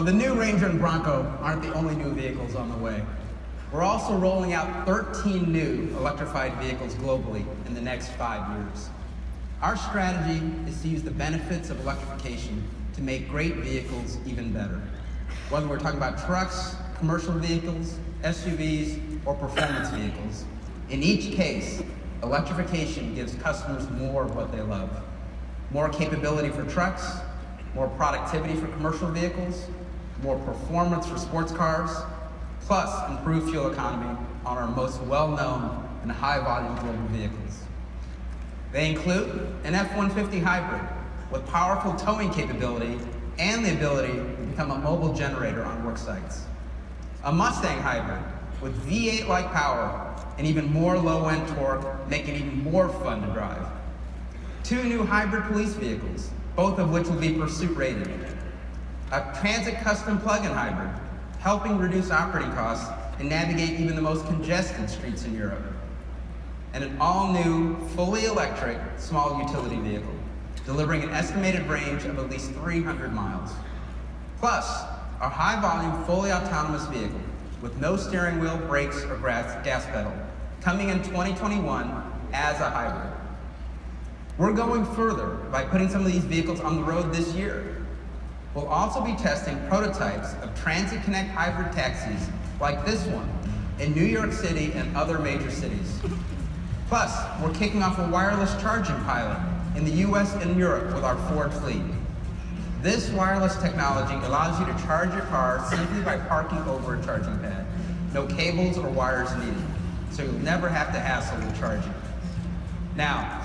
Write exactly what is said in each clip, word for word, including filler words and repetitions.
Well, the new Ranger and Bronco aren't the only new vehicles on the way. We're also rolling out thirteen new electrified vehicles globally in the next five years. Our strategy is to use the benefits of electrification to make great vehicles even better. Whether we're talking about trucks, commercial vehicles, S U Vs, or performance vehicles, in each case, electrification gives customers more of what they love. More capability for trucks, more productivity for commercial vehicles, more performance for sports cars, plus improved fuel economy on our most well-known and high-volume global vehicles. They include an F one fifty hybrid with powerful towing capability and the ability to become a mobile generator on work sites. A Mustang hybrid with V eight-like power and even more low-end torque, making it even more fun to drive. Two new hybrid police vehicles, both of which will be pursuit rated. A Transit Custom plug-in hybrid, helping reduce operating costs and navigate even the most congested streets in Europe. And an all-new, fully electric, small utility vehicle, delivering an estimated range of at least three hundred miles. Plus, our high-volume, fully autonomous vehicle with no steering wheel, brakes, or gas pedal, coming in twenty twenty-one as a hybrid. We're going further by putting some of these vehicles on the road this year. We'll also be testing prototypes of Transit Connect hybrid taxis like this one in New York City and other major cities. Plus, we're kicking off a wireless charging pilot in the U S and Europe with our Ford fleet. This wireless technology allows you to charge your car simply by parking over a charging pad. No cables or wires needed, so you'll never have to hassle with charging. Now,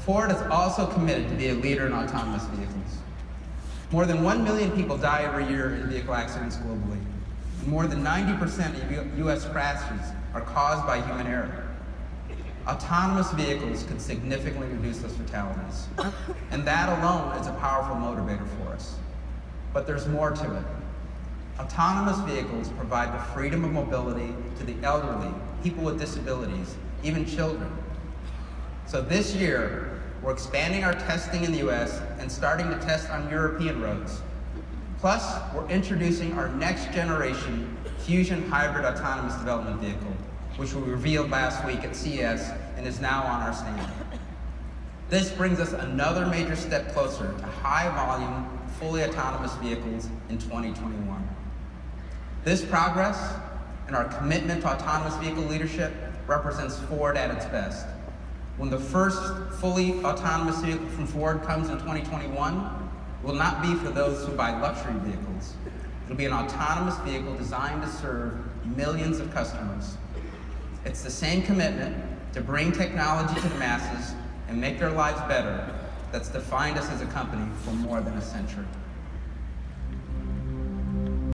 Ford is also committed to be a leader in autonomous vehicles. More than one million people die every year in vehicle accidents globally, and more than ninety percent of U S crashes are caused by human error. Autonomous vehicles could significantly reduce those fatalities, and that alone is a powerful motivator for us. But there's more to it. Autonomous vehicles provide the freedom of mobility to the elderly, people with disabilities, even children. So this year, we're expanding our testing in the U S and starting to test on European roads. Plus, we're introducing our next generation Fusion Hybrid Autonomous Development Vehicle, which we revealed last week at C E S and is now on our stand. This brings us another major step closer to high-volume, fully autonomous vehicles in twenty twenty-one. This progress and our commitment to autonomous vehicle leadership represents Ford at its best. When the first fully autonomous vehicle from Ford comes in twenty twenty-one, it will not be for those who buy luxury vehicles. It'll be an autonomous vehicle designed to serve millions of customers. It's the same commitment to bring technology to the masses and make their lives better that's defined us as a company for more than a century.